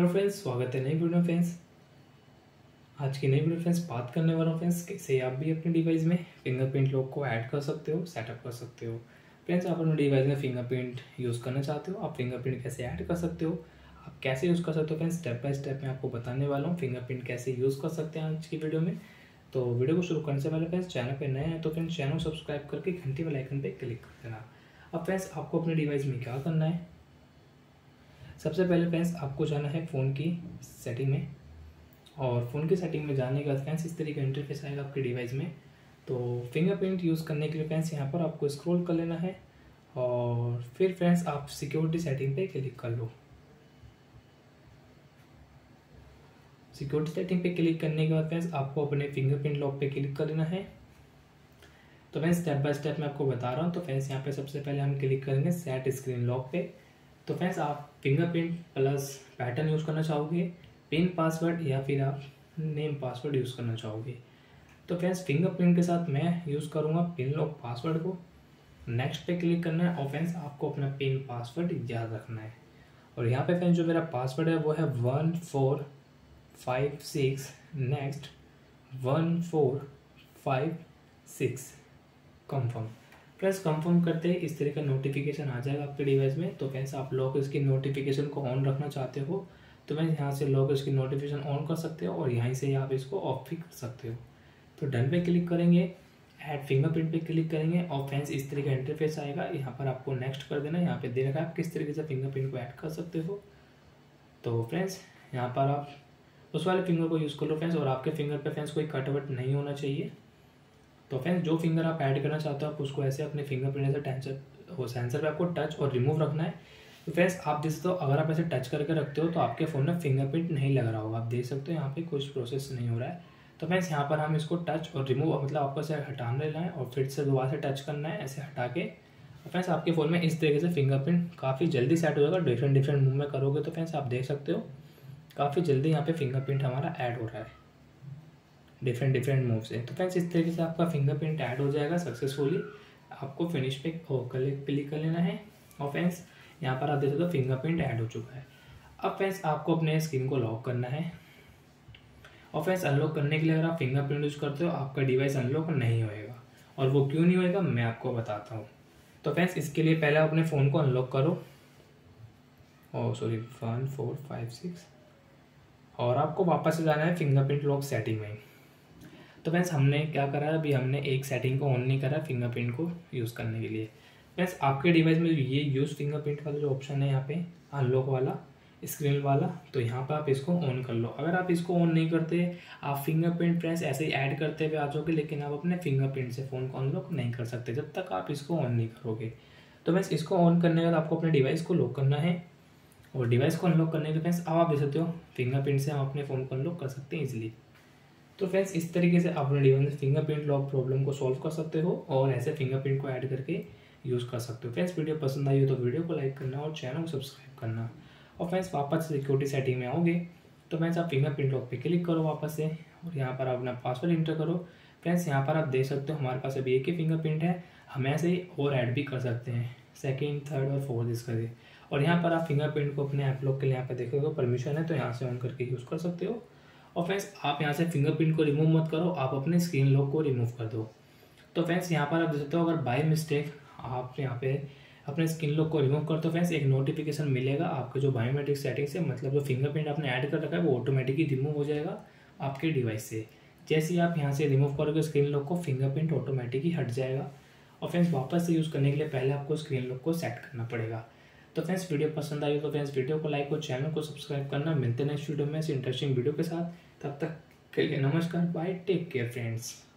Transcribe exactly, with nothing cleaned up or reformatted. Hello friends, स्वागत है नई वीडियो में। फ्रेंड्स आज की नई वीडियो फ्रेंड्स बात करने वाला हूँ फ्रेंड्स कैसे आप भी अपने डिवाइस में फिंगरप्रिंट लॉक को ऐड कर सकते हो, सेटअप कर सकते हो। फ्रेंड्स आप अपने डिवाइस में फिंगरप्रिंट यूज़ करना चाहते हो, आप फिंगरप्रिंट कैसे ऐड कर सकते हो, आप कैसे यूज़ कर सकते हो फ्रेंड्स, स्टेप बाय स्टेप मैं आपको बताने वाला हूँ फिंगरप्रिंट कैसे यूज़ कर सकते हैं आज की वीडियो में। तो वीडियो को शुरू करने से पहले फ्रेंड्स चैनल पर नए हैं तो फ्रेंड्स चैनल सब्सक्राइब करके घंटी वाले आइकन पर क्लिक कर देना। अब फ्रेंड्स आपको अपने डिवाइस में क्या करना है, सबसे पहले फ्रेंड्स आपको जाना है फ़ोन की सेटिंग में, और फ़ोन की सेटिंग में जाने के बाद फ्रेंड्स इस तरीके का इंटरफेस आएगा आपके डिवाइस में। तो फिंगरप्रिंट यूज़ करने के लिए फ्रेंड्स यहाँ पर आपको स्क्रॉल कर लेना है और फिर फ्रेंड्स आप सिक्योरिटी सेटिंग पे क्लिक कर लो। सिक्योरिटी सेटिंग पे क्लिक करने के बाद फ्रेंड्स आपको अपने फिंगरप्रिंट लॉक पे क्लिक कर लेना है। तो फ्रेंड्स स्टेप बाय स्टेप मैं आपको बता रहा हूँ। तो फ्रेंड्स यहाँ पर सबसे पहले हम क्लिक करेंगे सेट स्क्रीन लॉक पे। तो फ्रेंड्स आप फिंगरप्रिंट प्लस पैटर्न यूज़ करना चाहोगे, पिन पासवर्ड या फिर आप नेम पासवर्ड यूज़ करना चाहोगे। तो फ्रेंड्स फिंगरप्रिंट के साथ मैं यूज़ करूँगा पिन लॉक पासवर्ड को। नेक्स्ट पे क्लिक करना है और फ्रेंड्स आपको अपना पिन पासवर्ड याद रखना है। और यहाँ पे फ्रेंड्स जो मेरा पासवर्ड है वो है one four five six, next one four five six, confirm. Friends confirm करते हैं, इस तरह का नोटिफिकेशन आ जाएगा आपके डिवाइस में। तो फ्रेंड्स आप लॉक इसकी नोटिफिकेशन को ऑन रखना चाहते हो तो फ्रेंड्स यहाँ से लॉक इसकी नोटिफिकेशन ऑन कर सकते हो और यहीं से आप इसको ऑफ भी कर सकते हो। तो डन पे क्लिक करेंगे, ऐड फिंगरप्रिंट पे क्लिक करेंगे और फ्रेंड्स इस तरह का इंटरफेस आएगा। यहाँ पर आपको नेक्स्ट कर देना है। यहाँ पर दे रखा है आप किस तरीके से फिंगरप्रिंट को ऐड कर सकते हो। तो फ्रेंड्स यहाँ पर आप उस वाले फिंगर को यूज़ कर लो फ्रेंड्स, और आपके फिंगर पर फ्रेंड्स कोई कटवट नहीं होना चाहिए। तो फ्रेंड्स जो फिंगर आप ऐड करना चाहते हो आप उसको ऐसे अपने फिंगरप्रिंट से टेंसर हो सेंसर पे आपको टच और रिमूव रखना है। तो फ्रेंड्स आप देख सकते हो, अगर आप ऐसे टच करके रखते हो तो आपके फ़ोन में फिंगरप्रिंट नहीं लग रहा होगा। आप देख सकते हो यहाँ पे कुछ प्रोसेस नहीं हो रहा है। तो फ्रेंड्स यहाँ पर हम इसको टच और रिमूव मतलब आपको ऐसे हटा लेना है और फिर से दोबारा से टच करना है, ऐसे हटा के। तो फ्रेंड्स आपके फ़ोन में इस तरीके से फिंगरप्रिंट काफ़ी जल्दी सेट हो जाएगा। डिफरेंट डिफरेंट मूव में करोगे तो फ्रेंड्स आप देख सकते हो काफ़ी जल्दी यहाँ पर फिंगरप्रिंट हमारा ऐड हो रहा है डिफरेंट डिफरेंट मूव से। तो फ्रेंड्स इस तरीके से आपका फिंगरप्रिंट ऐड हो जाएगा सक्सेसफुली। आपको फिनिश पे क्लिक कर लेना है और फ्रेंड्स यहाँ पर आप देख सकते हो फिंगरप्रिंट ऐड हो चुका है। अब फ्रेंड्स आपको अपने स्क्रीन को लॉक करना है। और फ्रेंड्स अनलॉक करने के लिए अगर आप फिंगरप्रिंट यूज़ करते हो आपका डिवाइस अनलॉक नहीं होएगा, और वो क्यों नहीं होएगा मैं आपको बताता हूँ। तो फ्रेंड्स इसके लिए पहले अपने फ़ोन को अनलॉक करो, और sorry one four five six, और आपको वापस से जाना है फिंगरप्रिंट लॉक सेटिंग में। तो फ्रेंड्स हमने क्या करा है, अभी हमने एक सेटिंग को ऑन नहीं करा फिंगरप्रिंट को यूज़ करने के लिए। फ्रेंड्स आपके डिवाइस में ये यूज़ फिंगरप्रिंट वाला जो ऑप्शन है यहाँ पे अनलॉक वाला स्क्रीन वाला, तो यहाँ पर आप इसको ऑन कर लो। अगर आप इसको ऑन नहीं करते, आप फिंगरप्रिंट फ्रेंड्स ऐसे ही ऐड करते हुए आ जाओगे, लेकिन आप अपने फिंगरप्रिंट से फ़ोन को अनलॉक नहीं कर सकते जब तक आप इसको ऑन नहीं करोगे। तो फ्रेंड्स इसको ऑन करने के बाद आपको अपने डिवाइस को लॉक करना है, और डिवाइस को अनलॉक करने के बाद फ्रेंड्स अब आप देख सकते हो फिंगरप्रिंट से हम अपने फ़ोन को अनलॉक कर सकते हैं ईजिली। तो फ्रेंड्स इस तरीके से आप अपने डिवाइस में फिंगरप्रिंट लॉक प्रॉब्लम को सॉल्व कर सकते हो और ऐसे फिंगरप्रिंट को ऐड करके यूज़ कर सकते हो। फ्रेंड्स वीडियो पसंद आई हो तो वीडियो को लाइक करना और चैनल को सब्सक्राइब करना। और फ्रेंड्स वापस से सिक्योरिटी सेटिंग में आओगे तो फ्रेंड्स आप फिंगरप्रिंट लॉक पे क्लिक करो वापस से, और यहाँ पर आप अपना पासवर्ड इंटर करो। फ्रेंड्स यहाँ पर आप देख सकते हो हमारे पास अभी एक ही फिंगरप्रिंट है, हम ऐसे और ऐड भी कर सकते हैं सेकेंड, थर्ड और फोर्थ इसका दे। और यहाँ पर आप फिंगरप्रिंट को अपने ऐप लॉक के लिए यहाँ पर देखोगे परमिशन है तो यहाँ से ऑन करके यूज़ कर सकते हो। और फ्रेंड्स आप यहाँ से फिंगरप्रिंट को रिमूव मत करो, आप अपने स्क्रीन लॉक को रिमूव कर दो। तो फ्रेंड्स यहाँ पर आप देख सकते हो अगर बाय मिस्टेक आप यहाँ पे अपने स्क्रीन लॉक को रिमूव करते हो फ्रेंड्स एक नोटिफिकेशन मिलेगा, आपके जो बायोमेट्रिक सेटिंग से मतलब जो फिंगरप्रिंट आपने ऐड कर रखा है वो ऑटोमेटिकली रिमूव हो जाएगा आपके डिवाइस से। जैसे ही आप यहाँ से रिमूव करोगे स्क्रीन लॉक को, फिंगरप्रिंट ऑटोमेटिकली हट जाएगा। और फ्रेंड्स वापस से यूज़ करने के लिए पहले आपको स्क्रीन लॉक को सेट करना पड़ेगा। तो फ्रेंड्स वीडियो पसंद आई हो तो फ्रेंड्स वीडियो को लाइक और चैनल को सब्सक्राइब करना। मिलते हैं नेक्स्ट वीडियो में इस इंटरेस्टिंग वीडियो के साथ। तब तक के लिए नमस्कार, बाय, टेक केयर फ्रेंड्स।